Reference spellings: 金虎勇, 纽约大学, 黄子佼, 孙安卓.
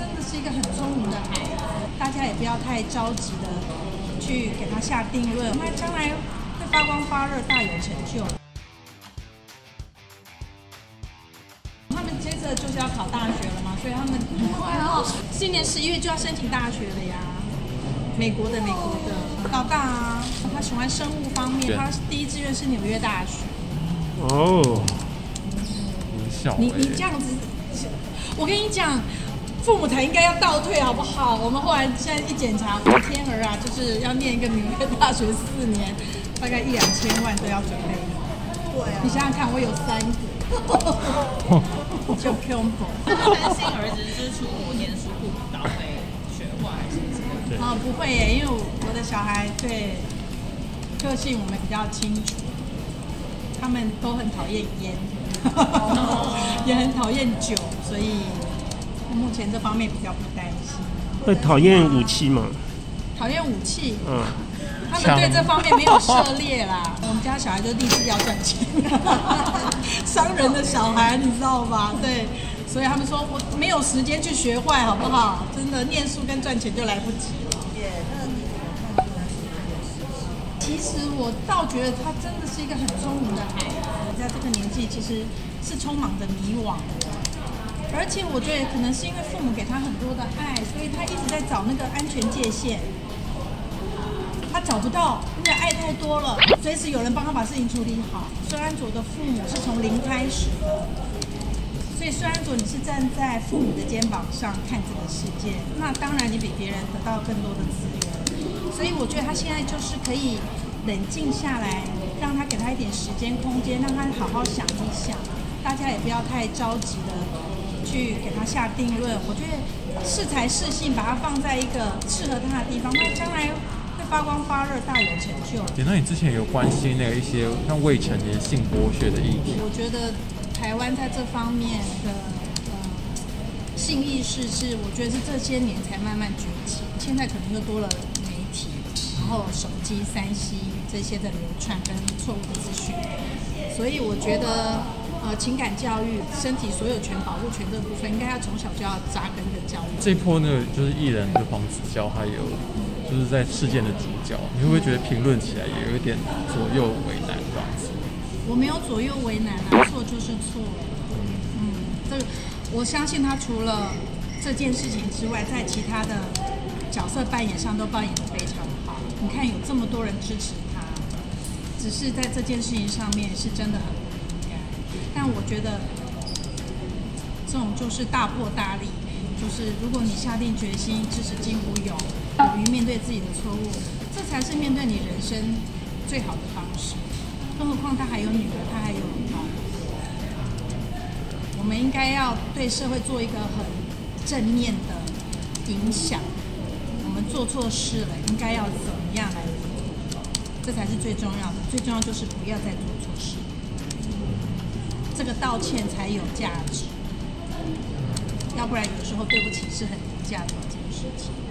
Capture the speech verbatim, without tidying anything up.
真的是一个很聪明的孩子，大家也不要太着急的去给他下定论，他将来会发光发热，大有成就。他们接着就是要考大学了嘛，所以他们很快哦，今年十一月就要申请大学了呀。美国的美国的老大啊，他喜欢生物方面，他第一志愿是纽约大学。哦，小你你这样子。 我跟你讲，父母才应该要倒退，好不好？我们后来现在一检查，我们天儿啊，就是要念一个纽约大学四年，大概一两千万都要准备。对啊，你想想看，我有三个，就恐怖。担心儿子就是出国念书顾不到被学坏还是什么？啊、哦，不会耶，因为我的小孩对个性我们比较清楚，他们都很讨厌烟，也很讨厌酒。 所以目前这方面比较不担心。会讨厌武器吗？讨厌武器，嗯，他们对这方面没有涉猎啦。我们家小孩就立志要赚钱，商人的小孩，你知道吧？对，所以他们说我没有时间去学坏，好不好？真的，念书跟赚钱就来不及了。耶，那你怎么看出来是这件事情？其实我倒觉得他真的是一个很聪明的孩子，在这个年纪其实是充满着迷惘的。 而且我觉得可能是因为父母给他很多的爱，所以他一直在找那个安全界限，他找不到，因为爱太多了，随时有人帮他把事情处理好。孙安卓的父母是从零开始的，所以孙安卓你是站在父母的肩膀上看这个世界，那当然你比别人得到更多的资源，所以我觉得他现在就是可以冷静下来，让他给他一点时间空间，让他好好想一想，大家也不要太着急的。 去给他下定论，我觉得适才适性，把它放在一个适合他的地方，那将来会发光发热，大有成就。对，那你之前有关心那个一些像未成年性剥削的议题？我觉得台湾在这方面的呃性意识是，我觉得是这些年才慢慢崛起，现在可能又多了媒体，然后手机、三 C 这些的流传跟错误的资讯，所以我觉得。 呃，情感教育、身体所有权保护权这部分，应该要从小就要扎根的教育。这一波呢，就是艺人的黄子佼，还有就是在事件的主角，你会不会觉得评论起来也有一点左右为难这样子？我没有左右为难啊，错就是错。嗯，这个我相信他除了这件事情之外，在其他的角色扮演上都扮演得非常好。你看有这么多人支持他，只是在这件事情上面是真的很。 但我觉得，这种就是大破大立，就是如果你下定决心支持金虎勇，勇于面对自己的错误，这才是面对你人生最好的方式。更何况他还有女儿，他还有老婆，我们应该要对社会做一个很正面的影响。我们做错事了，应该要怎么样来做？这才是最重要的。最重要就是不要再做错事。 这个道歉才有价值，要不然有时候对不起是很廉价的一件事情。